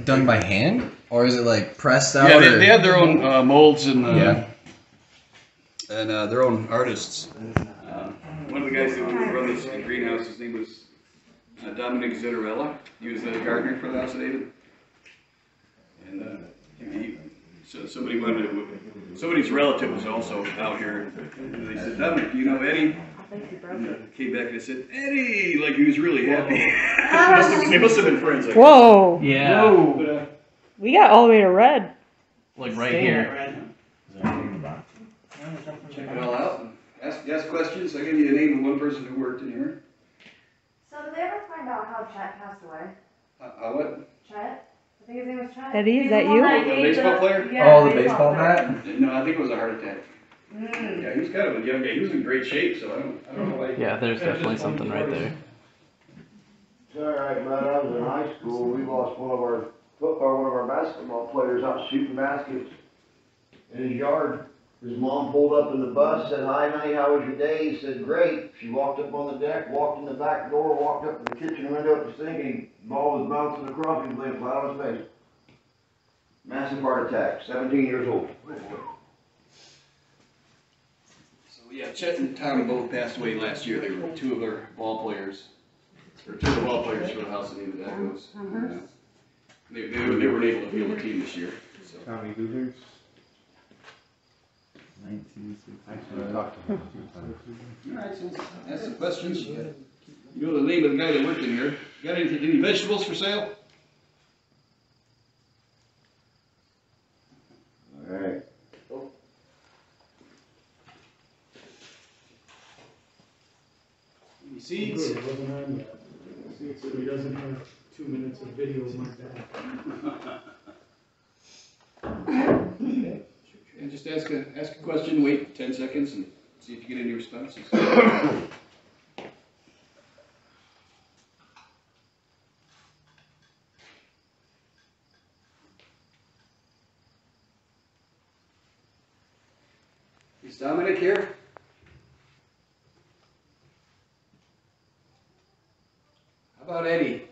like done by hand, or is it like pressed out? Yeah, they had their own molds and their own artists. One of the guys that would run this greenhouse, his name was Dominic Zitarella. He was the gardener for the House of David. And so somebody's relative was also out here. And they said, Dominic, do you know Eddie? And came back and I said, Eddie! Like he was really happy. They must have been friends. Like whoa! Yeah. Whoa. But, we got all the way to red. Like right here. Red. Check it all out. Ask questions. I give you the name of one person who worked in here. So did they ever find out how Chet passed away? What? Chet? I think his name was Chet. Eddie, is that you? The baseball player? Yeah, oh, the baseball bat? No, I think it was a heart attack. Mm. Yeah, he was kind of a young guy. He was in great shape, so I don't know why. Yeah, there's definitely something right there. It's all right, Matt. I was in high school. We lost one of our basketball players out shooting baskets in his yard. His mom pulled up in the bus, said, hi, honey, how was your day? He said, great. She walked up on the deck, walked in the back door, walked up to the kitchen window at the sink, and the ball was bouncing across him, playing flat on his face. Massive heart attack, 17 years old. So, yeah, Chet and Tom both passed away last year. They were two of the ball players for the House of David Echoes. They weren't able to field a team this year. So. Tommy Gooders. 1965. Alright, so ask some questions. You know the name of the guy that worked in here. Got any vegetables for sale? Alright. Oh. Any seeds? He doesn't have 2 minutes of video like that. Okay. And just ask a question, wait 10 seconds, and see if you get any responses. Is Dominic here? How about Eddie?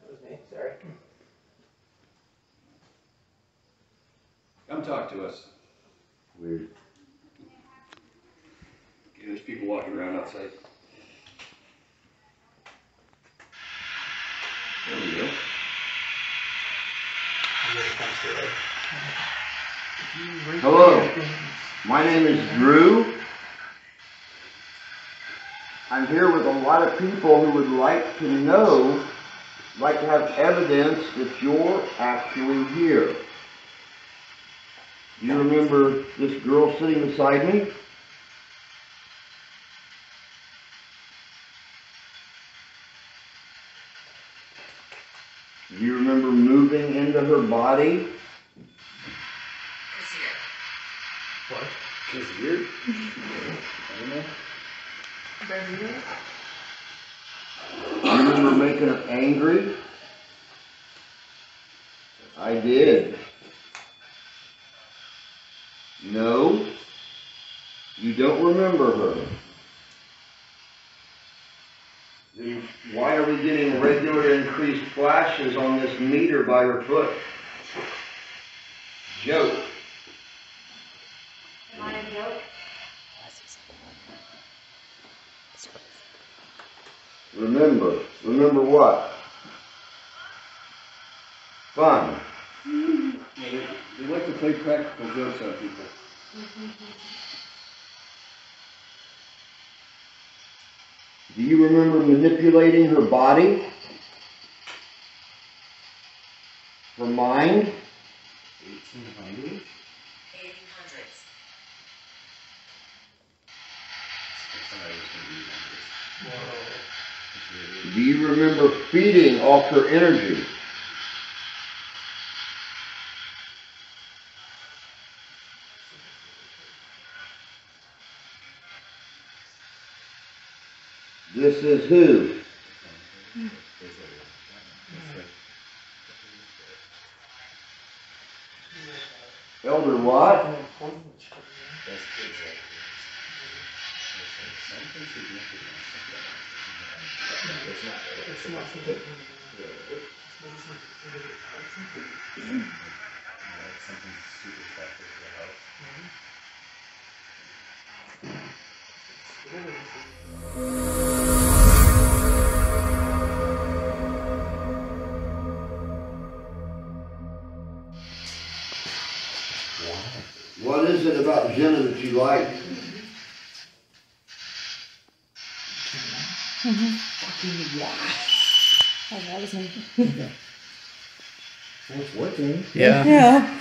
That was me, sorry. Come talk to us. Weird. Okay, there's people walking around outside. There we go. Hello. My name is Drew. I'm here with a lot of people who would like to know, like to have evidence that you're actually here. Do you remember this girl sitting beside me? Do you remember moving into her body? What? This ear? I don't know. Do you remember making her angry? I did. No, you don't remember her. Then why are we getting regular increased flashes on this meter by her foot? Joke. Am I a joke? Remember. Remember what? Fun. They like to play practical jokes on people. Do you remember manipulating her body? Her mind? 1800s? 1800s. Do you remember feeding off her energy? This is who? Elder what? What is it about Jenna that you like? Fucking yes. Oh, that was me. That's working. Yeah. Yeah.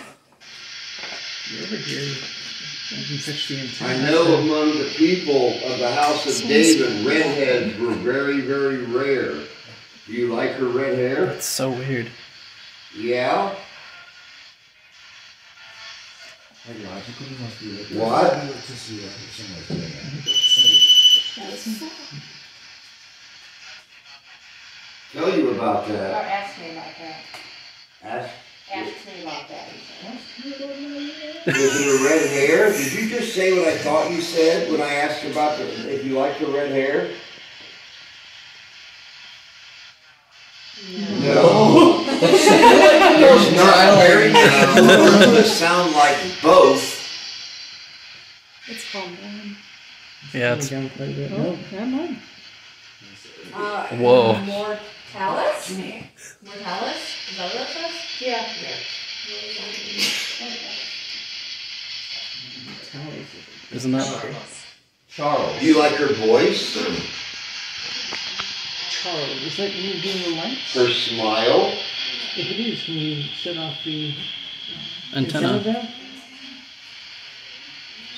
You're over here. I know among the people of the House of David, redheads were very, very rare. Do you like her red hair? That's so weird. Yeah? What? Tell you about that. Or ask me about that. Ask? Ask me about that. Was it her red hair? Did you just say what I thought you said when I asked about the, if you liked her red hair? No. There's not very many words that sound like both. It's calm down. Yeah, it's down quite a bit. Oh, never mind. Whoa. More talus? More talus? Is that what that says? Yeah. Isn't that Charles? Charles. Do you like her voice? Charles. Is that you doing the lights? Her smile? If it is, can you set off the antenna?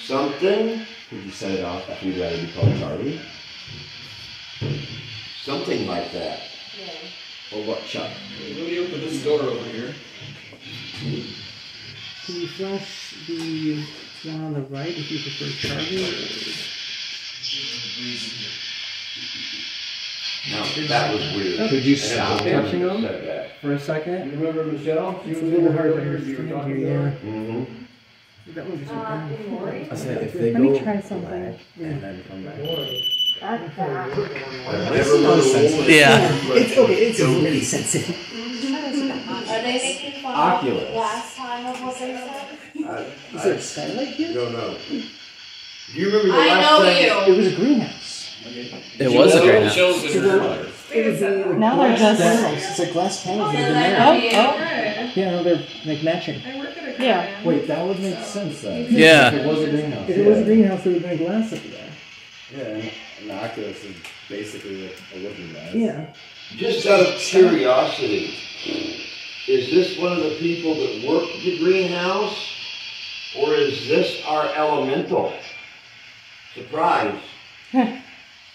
Something? Could you set it off if you'd rather be called Charlie? Something like that. Yeah. Or what, Chuck? Let me open this door over here. Can you flash the one on the right if you prefer Charlie? No, that was weird. Could you stop watching them for a second? You remember Michelle? She was in the hard to understand you there. Mm-hmm. That was just I said if they go try something and then come back. Yeah. It's really sensitive. Are they making fun Oculus. Last time of what they said? Is there a skylight here? No, no. Do you remember the last time? It was a greenhouse. It was a greenhouse. Now they're just... It's like glass panels. Yeah, no, they're like matching. Yeah. Wait, that would make sense then. Yeah. If it was a greenhouse. If it was a greenhouse, there would have been glass up there. Yeah, and the Oculus is basically a looking glass. Yeah. Just out of curiosity, is this one of the people that worked the greenhouse? Or is this our elemental? Surprise. I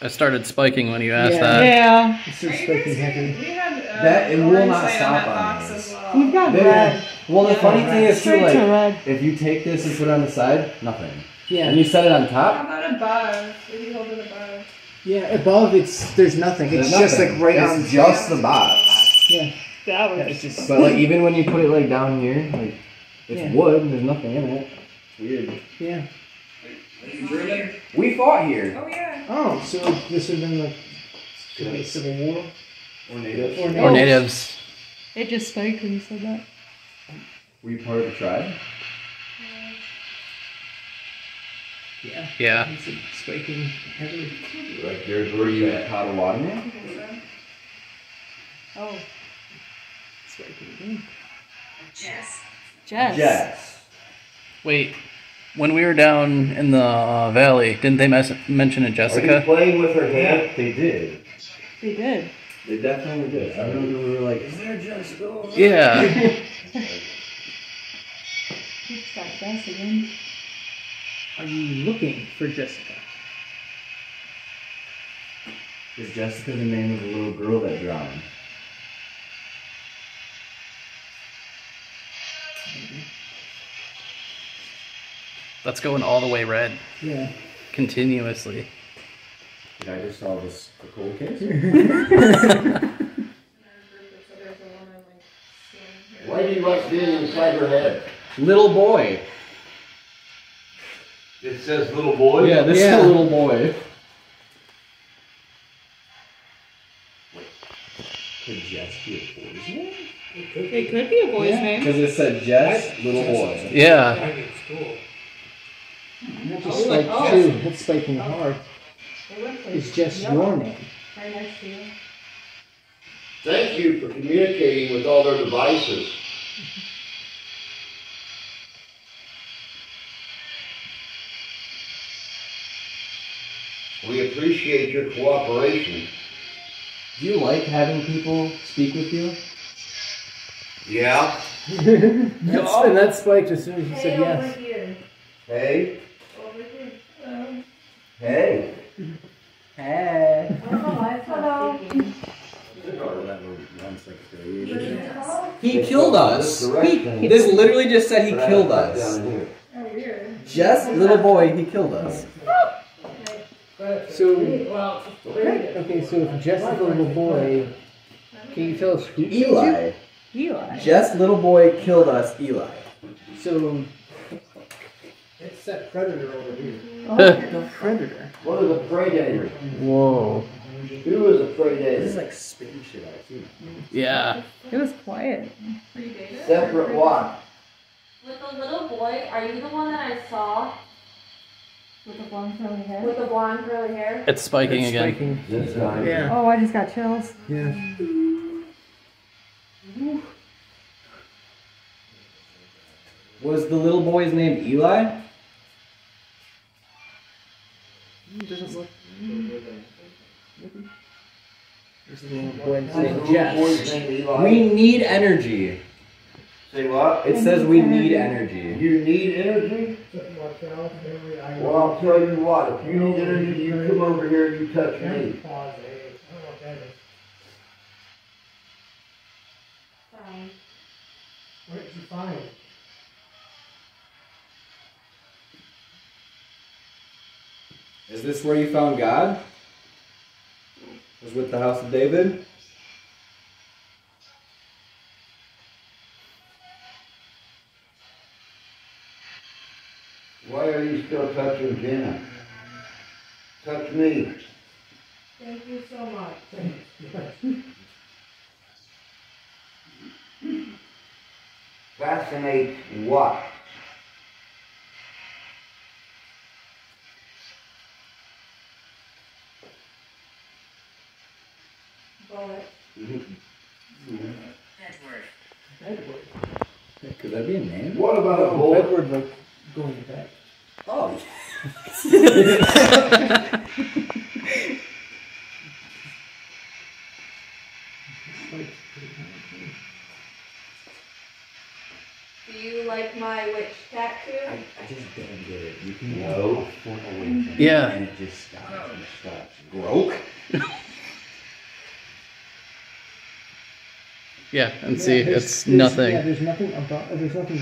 started spiking when you asked that. Yeah. That it will not stop on us. We've got red. Well, the funny thing is, too, like, if you take this and put it on the side, nothing. Yeah. And you set it on top. How about above? If you hold it above. Yeah, above it's there's nothing. It's just like right on. It's just the box. Yeah. That was just. But like even when you put it like down here, like it's wood and there's nothing in it. It's weird. Yeah. We fought here. Oh yeah. Oh, so this would have been like Civil War or natives. Or natives. It just spiked when you said that. Were you part of the tribe? Yeah. Yeah. It's spiking heavily. Like there's where you at Potawatomi? Oh. Spiking again. Jess. Wait. When we were down in the valley, didn't they mention a Jessica? Are you playing with her hand? Yeah. They did. They did. They definitely did. I remember we were like, is there a Jessica over there? Yeah. Are you looking for Jessica? Is Jessica the name of the little girl that drowned? That's going all the way red. Yeah. Continuously. Did I just solve this cold case? Why do you like being inside her head? Little boy. It says little boy? Yeah, this is a little boy. boy's name? It could be a boy's name. Because it said Jess, little boy. Yeah. I mean, it's cool. That's a spike too. That's spiking hard. It's just your name. Right next to you. Thank you for communicating with all their devices. We appreciate your cooperation. Do you like having people speak with you? Yeah. And that spiked as soon as you said yes. Over here. Hey. Over here. Hey. Hey. Hello. He killed us. This literally just said he killed us. Oh, weird. Just little boy, he killed us. So, okay, so if Jess is a little boy, can you tell us who killed you? Eli. Jess, little boy, killed us, Eli. So, it's that predator over here. Oh, the predator. What is a predator? Whoa. Who is a predator? This is like spitting shit out too. Yeah. It was quiet. Separate one. With the little boy, are you the one that I saw? With the blonde curly hair? With the blonde curly hair? It's spiking again. It's spiking. Yeah. Oh, I just got chills. Yeah. Was the little boy's name Eli? It doesn't look... There's a little boy's name Jess. We need energy. Say what? It says we need energy. You need energy? Well, I'll tell you what. If you need energy, you come over here and you touch me. Where did you find it? Is this where you found God? Was with the House of David? Why are you still touching Jenna? Touch me. Thank you so much. Fascinates what? Bullet. Edward. Edward. Could that be a name? What about a bullet? Edward, like going back. Oh. Do you like my witch tattoo? I just don't get it. You can go for a witch. Yeah. And it just stops and stops. Broke? Yeah, and see, it's nothing. Yeah, there's nothing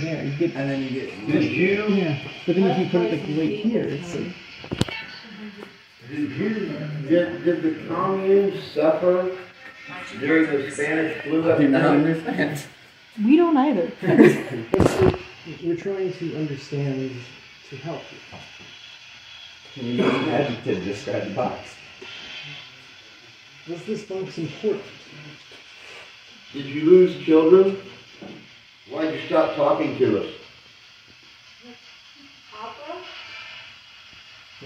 there. You get, and then you get... Did you? Yeah, but then if you put it like right here, it's like... Did the communes suffer during the Spanish flu? I do not understand. We don't either. We're trying to understand to help you. You need an adjective to describe the box. Was this box important? Did you lose children? Why did you stop talking to us? Opera?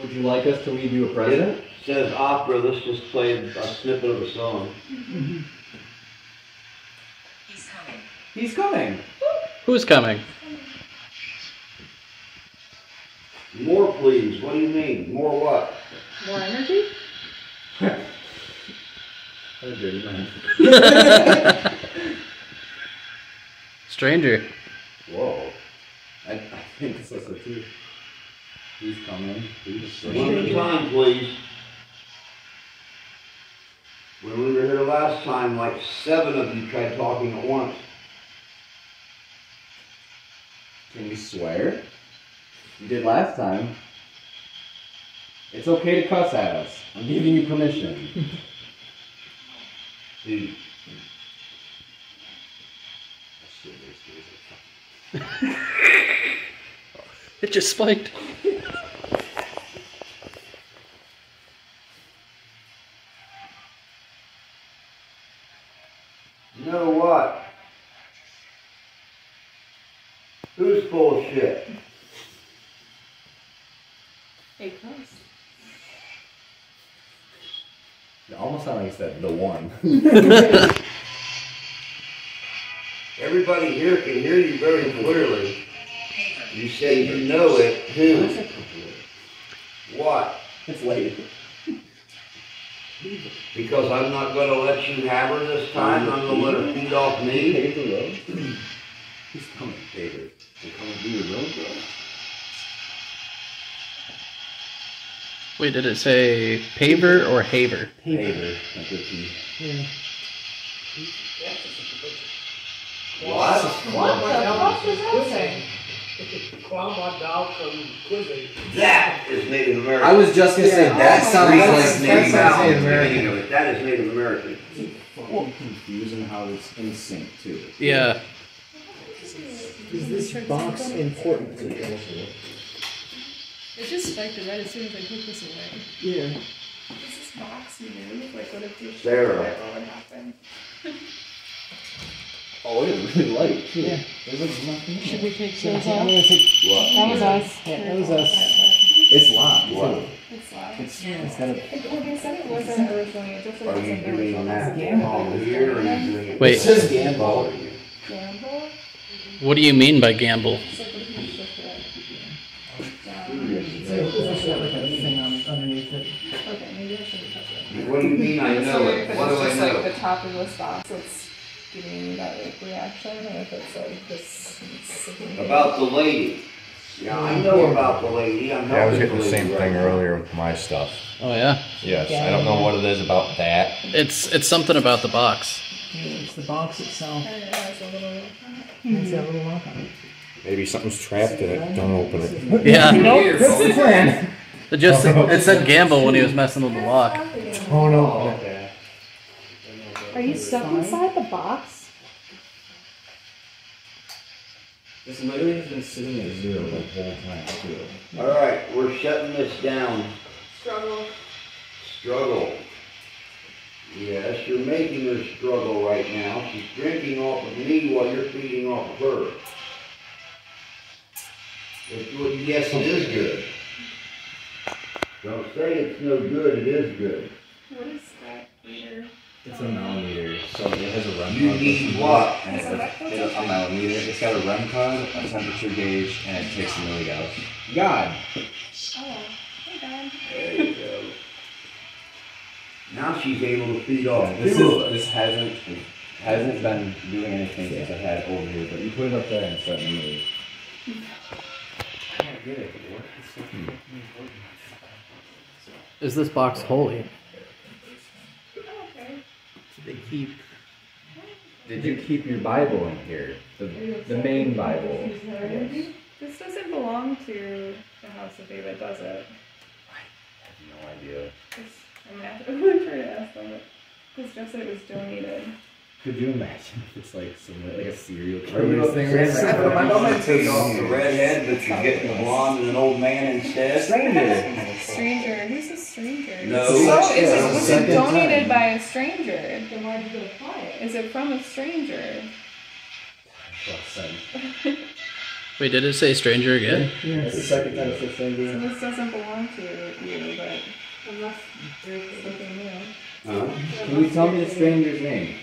Would you like us to leave you a present? It says opera. Let's just play a snippet of a song. He's coming. He's coming. Who's coming? More, please. What do you mean? More what? More energy? Stranger. Whoa. I think it's like a two. He's coming. One at a time, please. When we were here last time, like 7 of you tried talking at once. Can you swear? You did last time. It's okay to cuss at us. I'm giving you permission. Dude. It just spiked. You know what? what? Who's full of shit? Hey, close. It almost sounded like you said the one. Everybody here can hear you very clearly. You say you know it. Who? What? It's late. Because I'm not going to let you have her this time. I'm going to let her feed off me. He's coming, David. He's coming to your room, bro. Wait, did it say paver or haver? Paver. Yeah. What? What the fuck was that saying? That is Native American. I was just going to say, that sounds like Native American. That is Native American. It's fucking confusing how it's in sync, too. Yeah. Is this box important to you? It just spiked it right as soon as I put this away. Yeah. Is this box new? Like, what if you Sarah. What would happen? Oh, it's really light, too. Yeah. There was nothing. Should we take those off? That was us. Yeah, that was us. It's live. Wow. It's live. It's kind of... Like I said, it wasn't originally. It just like it's an original. Are you doing that here, or are you doing it? Wait. It says gamble. Gamble? What do you mean by gamble? What do you mean I know it? What do I know? It's like the top of this box that's giving you that like, reaction, or if it's like this... About the lady. Yeah, I know about the lady. I was getting the same thing earlier with my stuff. Oh, yeah? Yes, I don't know what it is about that. It's something about the box. It's the box itself. It's a little lock on it. Maybe something's trapped in it. Don't open it. Yeah. Nope, that's the plan. It said gamble when he was messing with the lock. Oh no. Are you stuck inside the box? This literally has been sitting at zero the whole time too. Alright, we're shutting this down. Struggle. Struggle. Yes, you're making her struggle right now. She's drinking off of me while you're feeding off of her. Yes, it is good. Don't say it's no good, it is good. What is that meter? It's a millimeter, so it has a REM. You need what? It's a millimeter. It's got a REM card, a temperature gauge, and it takes a milligauss. God! Oh, hey God. There you go. Now she's able to feed off. Yeah, this hasn't been doing anything since I had it over here, but you put it up there and it's starting to move. I can't get it. What is fucking important? Is this box holy? Okay. Did you keep your Bible in here? The main Bible. Yes. This doesn't belong to the House of David, does it? I have no idea. I'm gonna have to try to ask them, because Joseph was donated. Could you imagine if it's like some like a serial killer thing? I'm gonna take off the redhead, but you're getting a blonde and an old man instead. Stranger. Stranger. Who's a stranger? No. So is it donated by a stranger? Then why did you apply it? Is it from a stranger? Wait, did it say stranger again? Yeah, it's the second time it says stranger. So this doesn't belong to you, but unless there's something new. Can you tell me the stranger's name?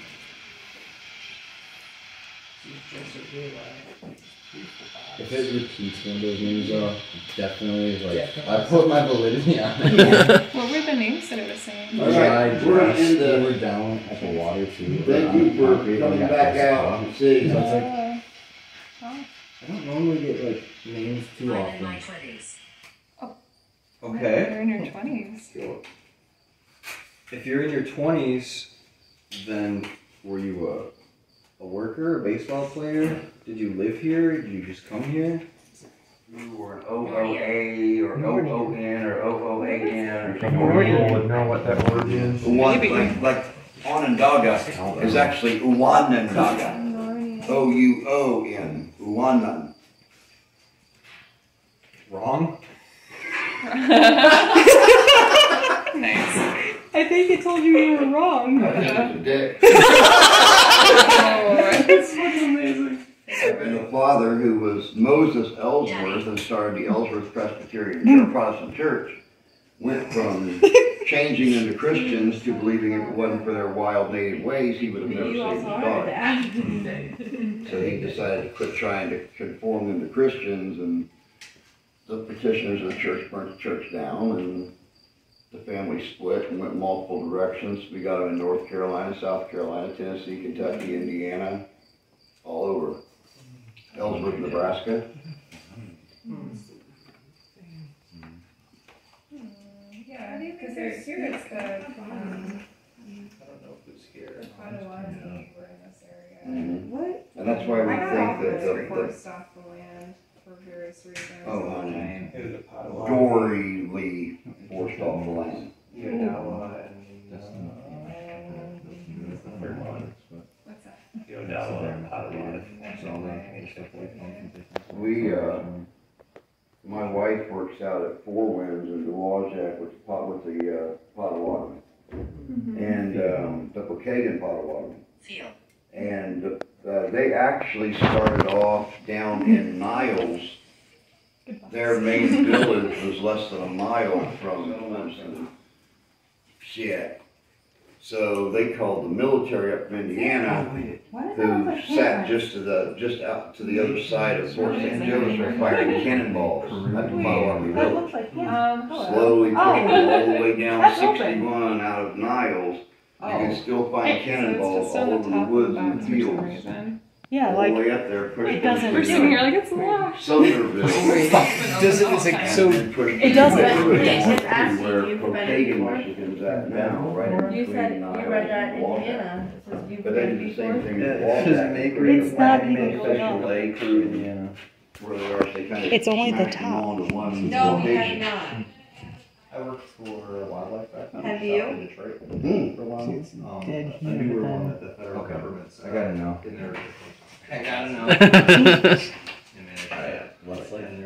If it repeats one of those names off, definitely is like, I put my validity on it. Yeah. What were the names that it was saying? Alright, we're down at the water too. Thank you for coming back out and seeing us. I don't normally get like names too often. I'm in my 20s. Oh. Okay. You're in your 20s. Cool. If you're in your 20s, then were you a worker, a baseball player? Did you live here? Did you just come here? You were an OOA or OON or OOAN or something. People would know what that word is. Like Onondaga is actually Uwanandaga. O-U-O-N. Uwanan. Wrong? Nice. I think it told you were wrong. That's fucking amazing. And the father, who was Moses Ellsworth and started the Ellsworth Presbyterian Protestant Church, went from changing into Christians to believing if it wasn't for their wild native ways, he would have never saved his daughter. So he decided to quit trying to conform them to Christians, and the petitioners of the church burnt the church down, and the family split and went multiple directions. We got them in North Carolina, South Carolina, Tennessee, Kentucky, Indiana, all over. Ellsworth, Nebraska. Yeah, I think because there's here, it's the, I don't know if it's here. There's quite a lot of people were in this area. What? And that's why we think that the off the land for various reasons. Dory Lee forced off the land. Yodawa and Vermont. What's that? Yodawa and Potawatomi. We, my wife works out at Four Winds in Duwazac with the Potawatomi, and the Bukagan Potawatomi. And they actually started off down in Niles. Their main village was less than a mile from Clemson. Shit. So they called the military up from Indiana, who sat just out to the other side of Fort St. Joseph, firing cannonballs. That's the Potawatomi village. Slowly pushing all the way down 61 out of Niles. You can still find cannonballs all over the woods and fields. Yeah, like way up there, it doesn't. We're sitting here like it's locked. Somerville. It doesn't. It's asking you for better. Now, right? You said you read that in Indiana. But they did the same thing. It's not even. It's only the top. No, we have not. I worked for wildlife back then. Have you? In Detroit for a while. I knew we were on the federal government. So I gotta know. I gotta know. It's like you're applying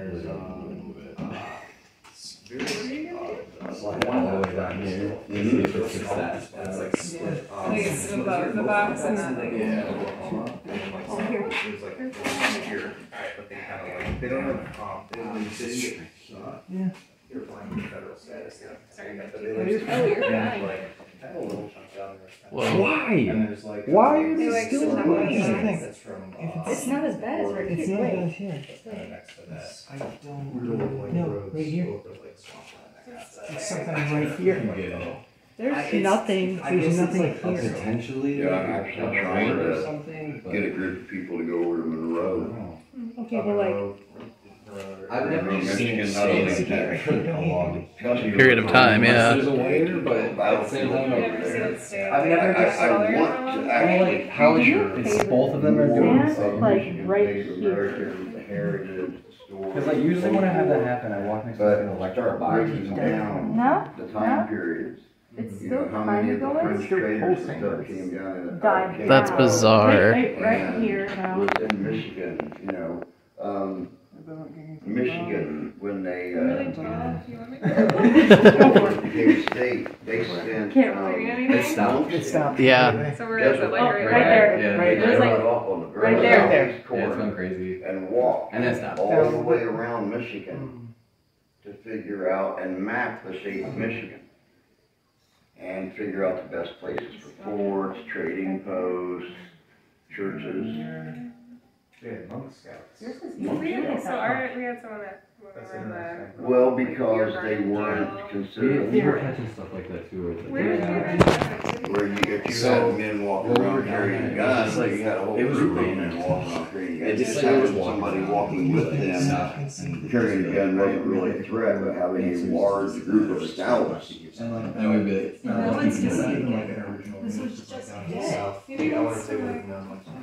for federal status now. Why are they still applying? It's not as bad as right here. It's not as here. I don't really know. Right here. It's something right here. There's nothing. There's nothing here. Potentially, I'm trying to get a group of people to go over to Monroe. Okay, well, like. I've never seen it in a long period of time, There's a waiter, but I've never just saw it. I want to actually capture. It's both of them are doing the same. Like right here. Because like usually when I have that happen, I walk next to an electric box down the time periods. It's still kind of going. That's bizarre. Right here now. In Michigan, Michigan, when they became a state, they sent. It stopped. Yeah. So we're at the library. Right there. Yeah. They got off on the ground. Right there. It's gone crazy. And walked all the way around Michigan to figure out and map the state of Michigan and figure out the best places for forts, trading posts, churches. We had monk scouts. We had someone that were because they weren't considered. We were catching stuff like that too. Where you get had men walking around carrying guns, you had a whole group of men walking around carrying guns. It just sounded like somebody walking with them carrying a gun wasn't really a threat, but having a large group of scouts. And we'd be like, this was just dead. Maybe it's like...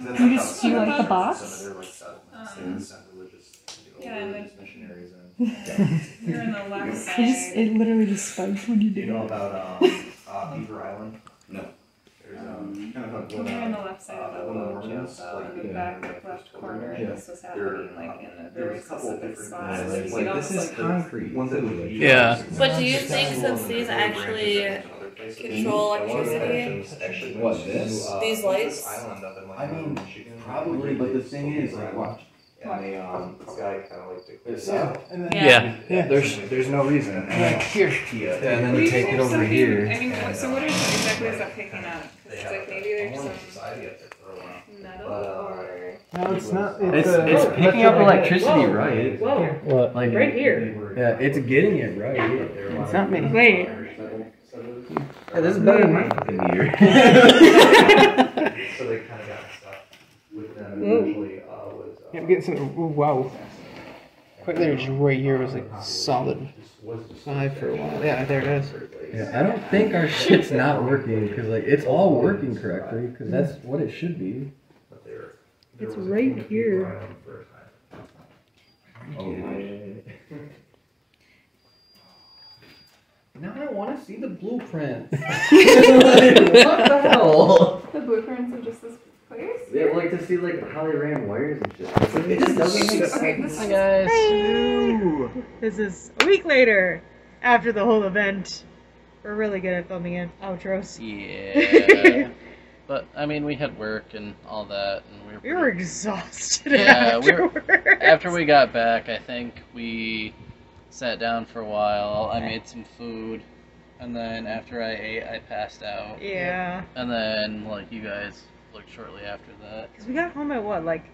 You just see, like, the box? Yeah, like... You're in the left side. It literally just spikes when you do it. You know about Beaver Island? No. There's you're on the left side of the wall, like in the back left corner, this was happening, like, in a very specific spot. This is concrete. But do you think since these actually... control electricity? What, this? These lights? I mean, probably, but the thing is, like, watch. And they, this guy kind of like took this out. Yeah. There's no reason. And like, here, Tia. Yeah, and then you take it over here. I mean, so what exactly is that picking up? Because it's like maybe there's some metal or... No, it's not. It's picking up electricity, right? Whoa. Like, right here. Yeah, it's getting it right. It's not me. Wait. Yeah, this is better than my fucking meter. So they kind of got stuck with them usually. Yeah, I'm getting something. Ooh, wow. Quite literally right here was like solid 5 for a while. Yeah, there it is. Yeah, I don't think our shit's not working because like it's all working correctly because that's what it should be. It's right here. Okay. Now I want to see the blueprints. What the hell? The blueprints of just this. Yeah, like to see like how they ran wires and shit. It's like, it just doesn't make sense. Okay, this is, guys. Hey. This is a week later, after the whole event. We're really good at filming in outros. Yeah. But I mean, we had work and all that, and we were exhausted. Yeah, after we got back, I think we sat down for a while. I made some food, and then after I ate, I passed out. Yeah. And then like you guys. Like shortly after that, because we got home at what, like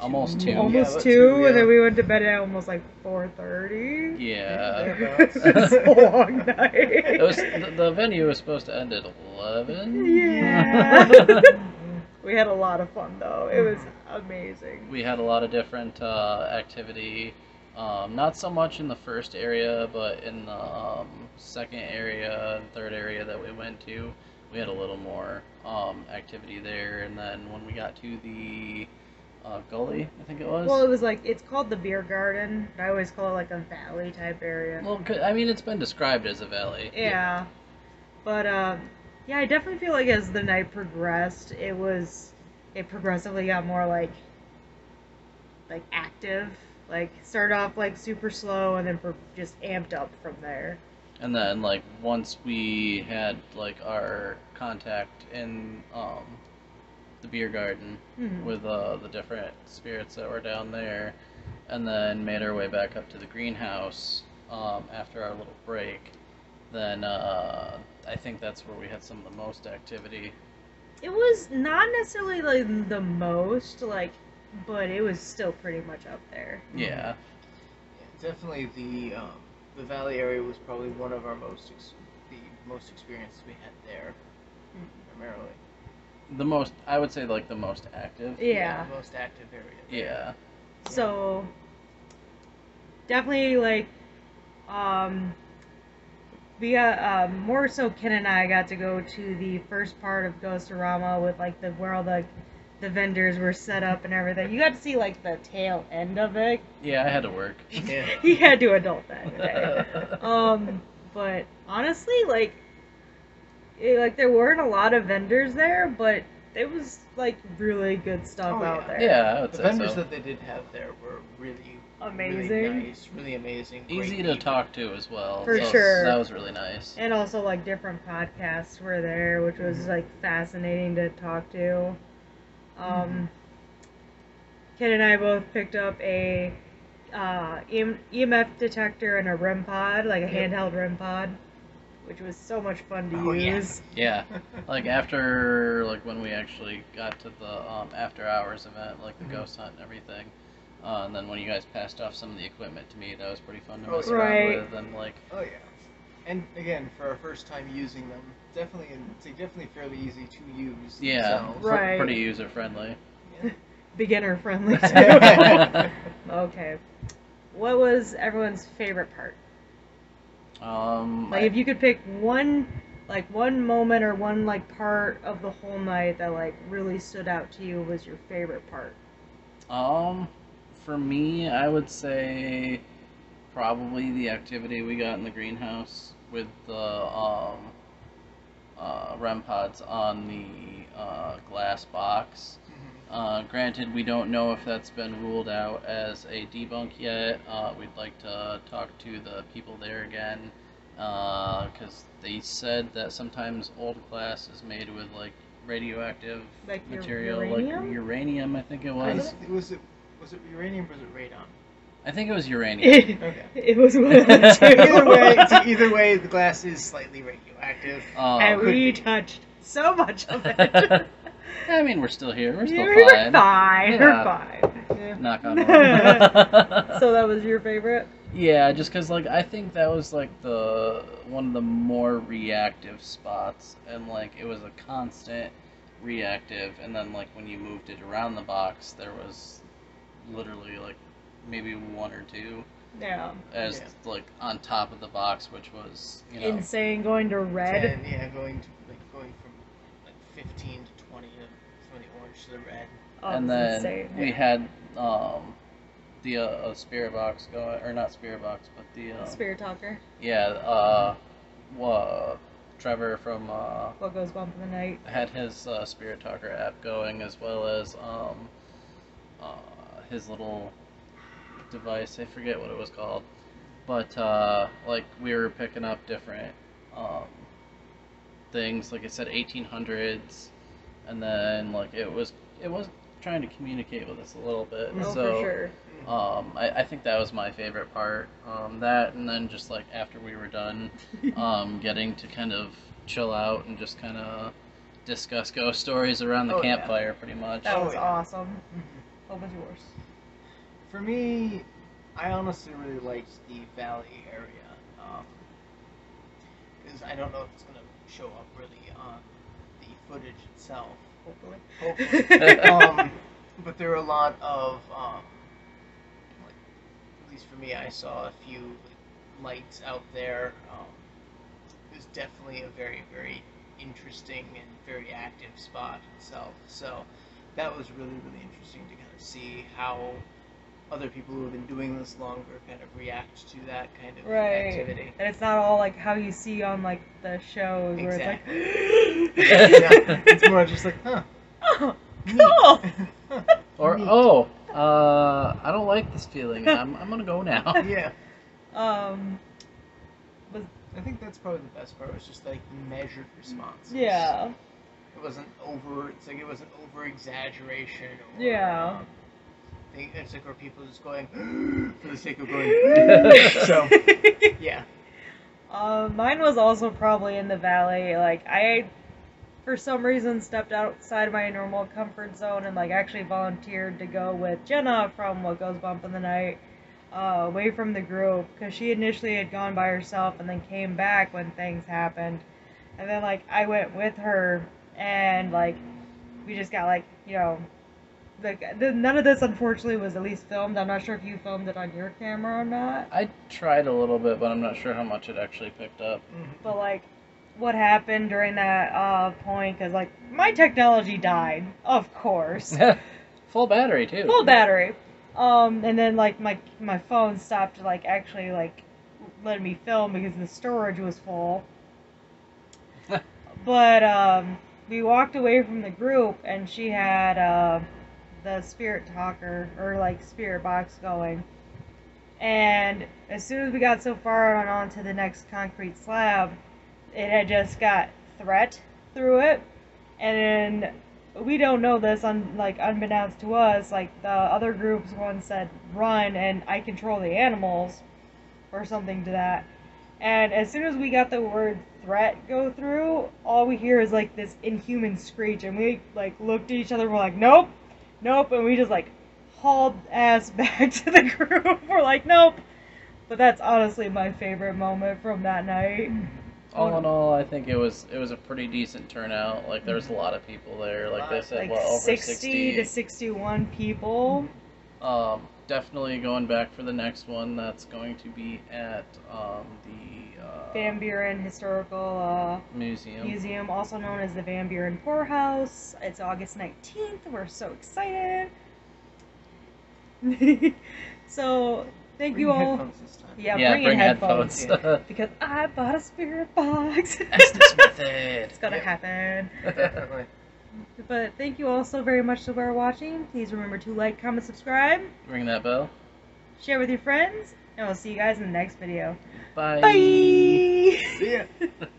almost two, and then we went to bed at almost like 4:30. Yeah, it was a long night. It was the venue was supposed to end at 11. Yeah, we had a lot of fun though. It was amazing. We had a lot of different activity, not so much in the first area, but in the second area and third area that we went to. We had a little more activity there, and then when we got to the gully, I think it was. Well, it was like, it's called the beer garden, but I always call it like a valley type area. Well, I mean, it's been described as a valley. Yeah. But, yeah, I definitely feel like as the night progressed, it progressively got more like active. Like, started off like super slow and then just amped up from there. And then, like, once we had, like, our contact in the beer garden with the different spirits that were down there, and then made our way back up to the greenhouse after our little break, then I think that's where we had some of the most activity. It was not necessarily, like, the most, like, but it was still pretty much up there. Yeah. Yeah, definitely the valley area was probably one of our the most experience we had there, primarily. I would say, like, the most active. Yeah. The most active area. Yeah. So, definitely, like, we got, more so Ken and I got to go to the first part of Ghostorama with, like, where all the vendors were set up and everything. You got to see, like, the tail end of it. Yeah, I had to work. Yeah. He had to adult that today. But honestly, like, there weren't a lot of vendors there, but it was, like, really good stuff out there. Yeah, I would say so. The vendors that they did have there were really amazing. Really nice, really amazing. Easy to talk to as well. For sure. That was really nice. And also, like, different podcasts were there, which was, like, fascinating to talk to. Ken and I both picked up a EMF detector and a REM pod, like a handheld REM pod, which was so much fun to use. Yeah, like after, like when we actually got to the after hours event, like the ghost hunt and everything, and then when you guys passed off some of the equipment to me, that was pretty fun to mess around with. And like, oh yeah, and again for our first time using them. Definitely, it's definitely fairly easy to use. Yeah, right. Pretty user friendly. Yeah. Beginner friendly too. Okay, what was everyone's favorite part? Like if you could pick one moment or one like part of the whole night that like really stood out to you was your favorite part. For me, I would say probably the activity we got in the greenhouse with the REM pods on the glass box. Granted, we don't know if that's been ruled out as a debunk yet. We'd like to talk to the people there again because they said that sometimes old glass is made with like radioactive material, uranium? Like uranium. I think it was. Was it uranium or was it radon? I think it was uranium. Okay. It was one of the two. Either way, the glass is slightly radioactive. And we touched so much of it. I mean, we're still here. We're still fine. We're fine. Yeah. Knock on wood. So that was your favorite? Yeah, just because, like, I think that was, like, one of the more reactive spots. And, like, it was a constant reactive. And then, like, when you moved it around the box, there was literally, like, maybe one or two. Yeah. Like, on top of the box, which was, you know... Insane, going to red. 10, yeah, going from, like, 15 to 20, from the orange to the red. Oh, and then insane. We had, the spirit box going, or not spirit box, but the Spirit Talker. Yeah, Trevor from What Goes Bump in the Night had his Spirit Talker app going, as well as his little device. I forget what it was called, but like we were picking up different things. Like I said, 1800s, and then like it was trying to communicate with us a little bit. Oh, so, for sure. I think that was my favorite part. That, and then just like after we were done, getting to kind of chill out and just kind of discuss ghost stories around the campfire, pretty much. That was awesome. What was yours? For me, I honestly really liked the valley area. Because I don't know if it's going to show up really on the footage itself. Hopefully. But there were a lot of, like, at least for me, I saw a few like, lights out there. It was definitely a very, very interesting and very active spot itself. So that was really, really interesting to kind of see how other people who have been doing this longer kind of react to that kind of activity. And it's not all like how you see on like the shows where it's like yeah, it's more just like, huh. Oh, cool. Or I don't like this feeling. I'm gonna go now. Yeah. I think that's probably the best part. It was just like measured responses. Yeah. It wasn't over. It's like it wasn't over exaggeration. Or, it's like where people just going for the sake of going. So yeah. Mine was also probably in the valley. Like I, for some reason, stepped outside my normal comfort zone and like actually volunteered to go with Jenna from What Goes Bump in the Night, away from the group, because she initially had gone by herself and then came back when things happened, and then like I went with her and like we just got like, you know. Like, none of this, unfortunately, was at least filmed. I'm not sure if you filmed it on your camera or not. I tried a little bit, but I'm not sure how much it actually picked up. But, like, what happened during that point, because, like, my technology died, of course. Full battery, too. Full battery. And then, like, my phone stopped, like, actually, like, letting me film because the storage was full. But, we walked away from the group, and she had, the Spirit Talker, or like Spirit Box going, and as soon as we got so far on onto the next concrete slab, it had just got threat through it, and then we don't know this, like unbeknownst to us, like the other groups, one said run and I control the animals or something to that, and as soon as we got the word threat go through, all we hear is like this inhuman screech, and we like looked at each other, we're like nope. Nope, and we just, like, hauled ass back to the group. We're like, nope. But that's honestly my favorite moment from that night. All in all, I think it was a pretty decent turnout. Like, there was a lot of people there. Like, they said, like well, over 60 to 61 people. Definitely going back for the next one. That's going to be at the... Van Buren Historical Museum, also known as the Van Buren Poorhouse. It's August 19th. We're so excited. So, thank you all. Headphones this time. Yeah, bring headphones. Yeah. Because I bought a spirit box. It's going to happen. Definitely. But thank you all so very much for watching. Please remember to like, comment, subscribe. Ring that bell. Share with your friends. And we'll see you guys in the next video. Bye. Bye. Bye. See ya.